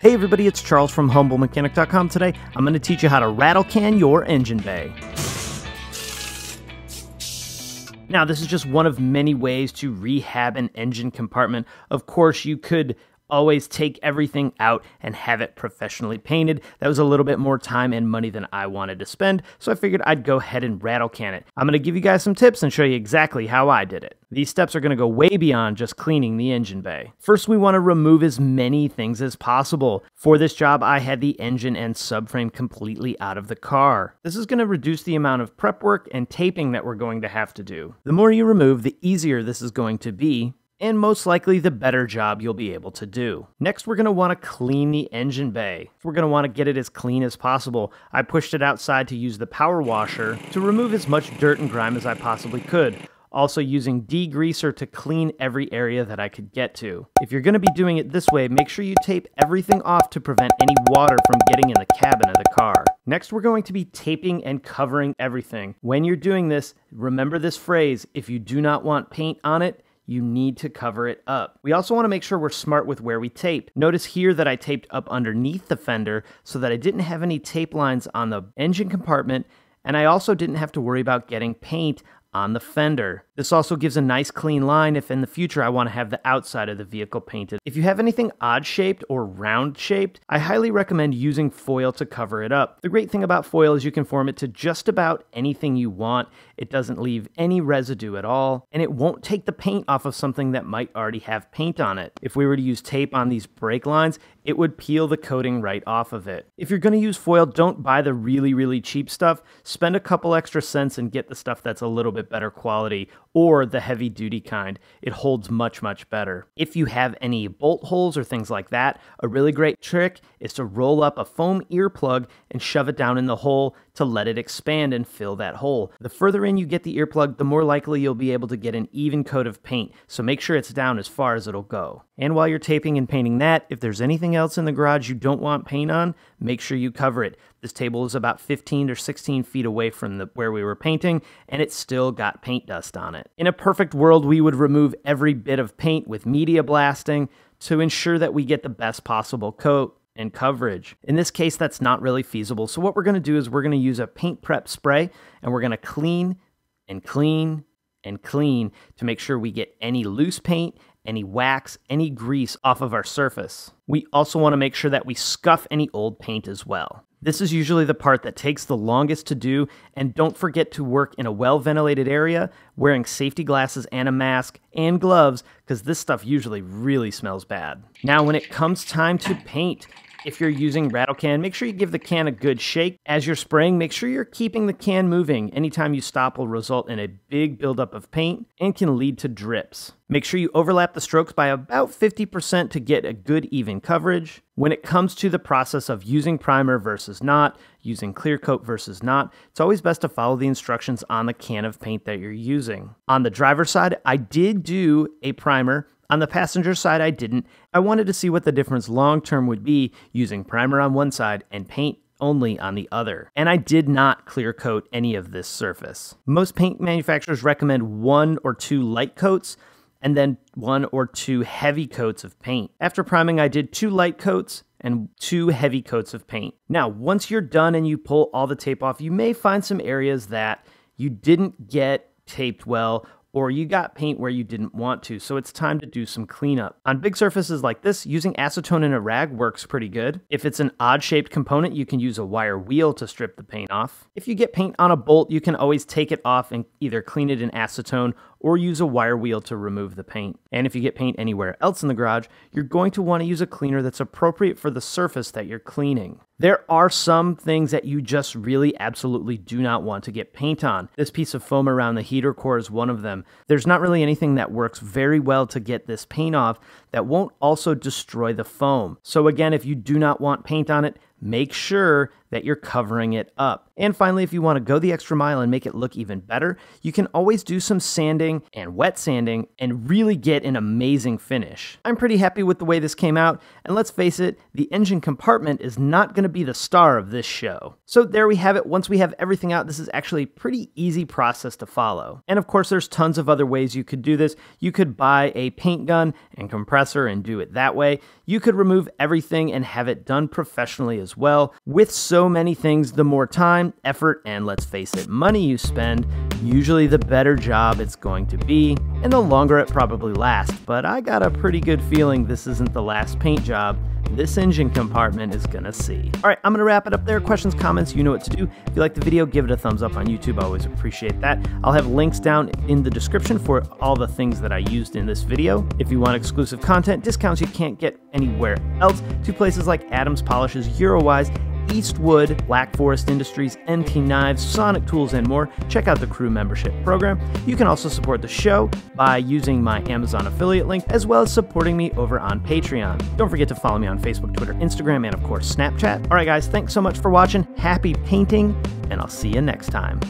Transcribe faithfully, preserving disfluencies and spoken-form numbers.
Hey everybody, it's Charles from Humble Mechanic dot com. Today, I'm going to teach you how to rattle can your engine bay. Now, this is just one of many ways to rehab an engine compartment. Of course, you could always take everything out and have it professionally painted. That was a little bit more time and money than I wanted to spend, so I figured I'd go ahead and rattle can it. I'm going to give you guys some tips and show you exactly how I did it. These steps are going to go way beyond just cleaning the engine bay. First, we want to remove as many things as possible. For this job, I had the engine and subframe completely out of the car. This is going to reduce the amount of prep work and taping that we're going to have to do. The more you remove, the easier this is going to be, and most likely the better job you'll be able to do. Next, we're gonna wanna clean the engine bay. We're gonna wanna get it as clean as possible. I pushed it outside to use the power washer to remove as much dirt and grime as I possibly could. Also using degreaser to clean every area that I could get to. If you're gonna be doing it this way, make sure you tape everything off to prevent any water from getting in the cabin of the car. Next, we're going to be taping and covering everything. When you're doing this, remember this phrase: if you do not want paint on it, you need to cover it up. We also want to make sure we're smart with where we tape. Notice here that I taped up underneath the fender so that I didn't have any tape lines on the engine compartment, and I also didn't have to worry about getting paint on the fender. This also gives a nice clean line if in the future I want to have the outside of the vehicle painted. If you have anything odd shaped or round shaped, I highly recommend using foil to cover it up. The great thing about foil is you can form it to just about anything you want. It doesn't leave any residue at all, and it won't take the paint off of something that might already have paint on it. If we were to use tape on these brake lines, it would peel the coating right off of it. If you're going to use foil, don't buy the really, really cheap stuff. Spend a couple extra cents and get the stuff that's a little bit better quality, or the heavy duty kind. It holds much, much better. If you have any bolt holes or things like that, a really great trick is to roll up a foam earplug and shove it down in the hole to let it expand and fill that hole. The further in you get the earplug, the more likely you'll be able to get an even coat of paint, so make sure it's down as far as it'll go. And while you're taping and painting that, if there's anything else in the garage you don't want paint on, make sure you cover it. This table is about fifteen or sixteen feet away from the, where we were painting, and it still got paint dust on it. In a perfect world, we would remove every bit of paint with media blasting to ensure that we get the best possible coat and coverage. In this case, that's not really feasible. So what we're gonna do is we're gonna use a paint prep spray, and we're gonna clean and clean and clean to make sure we get any loose paint, any wax, any grease off of our surface. We also wanna make sure that we scuff any old paint as well. This is usually the part that takes the longest to do, and don't forget to work in a well-ventilated area, wearing safety glasses and a mask and gloves, because this stuff usually really smells bad. Now, when it comes time to paint, if you're using rattle can, make sure you give the can a good shake. As you're spraying, make sure you're keeping the can moving. Anytime you stop will result in a big buildup of paint and can lead to drips. Make sure you overlap the strokes by about fifty percent to get a good even coverage. When it comes to the process of using primer versus not, using clear coat versus not, it's always best to follow the instructions on the can of paint that you're using. On the driver's side, I did do a primer. On the passenger side, I didn't. I wanted to see what the difference long-term would be using primer on one side and paint only on the other. And I did not clear coat any of this surface. Most paint manufacturers recommend one or two light coats and then one or two heavy coats of paint. After priming, I did two light coats and two heavy coats of paint. Now, once you're done and you pull all the tape off, you may find some areas that you didn't get taped well, or you got paint where you didn't want to, so it's time to do some cleanup. On big surfaces like this, using acetone in a rag works pretty good. If it's an odd-shaped component, you can use a wire wheel to strip the paint off. If you get paint on a bolt, you can always take it off and either clean it in acetone or use a wire wheel to remove the paint. And if you get paint anywhere else in the garage, you're going to want to use a cleaner that's appropriate for the surface that you're cleaning. There are some things that you just really absolutely do not want to get paint on. This piece of foam around the heater core is one of them. There's not really anything that works very well to get this paint off that won't also destroy the foam. So again, if you do not want paint on it, make sure that you're covering it up. And finally, if you want to go the extra mile and make it look even better, you can always do some sanding and wet sanding and really get an amazing finish. I'm pretty happy with the way this came out, and let's face it, the engine compartment is not going to be the star of this show. So there we have it. Once we have everything out, this is actually a pretty easy process to follow. And of course, there's tons of other ways you could do this. You could buy a paint gun and compressor and do it that way. You could remove everything and have it done professionally as well. With so many things, the more time, effort, and let's face it, money you spend, usually the better job it's going to be, and the longer it probably lasts. But I got a pretty good feeling this isn't the last paint job this engine compartment is gonna see. All right, I'm gonna wrap it up there. Questions, comments, you know what to do. If you like the video, give it a thumbs up on YouTube. I always appreciate that. I'll have links down in the description for all the things that I used in this video. If you want exclusive content, discounts you can't get anywhere else, to places like Adams Polishes, Eurowise, Eastwood, Black Forest Industries, N T Knives, Sonic Tools, and more. Check out the crew membership program. You can also support the show by using my Amazon affiliate link, as well as supporting me over on Patreon. Don't forget to follow me on Facebook, Twitter, Instagram, and of course Snapchat. All right guys, thanks so much for watching. Happy painting, and I'll see you next time.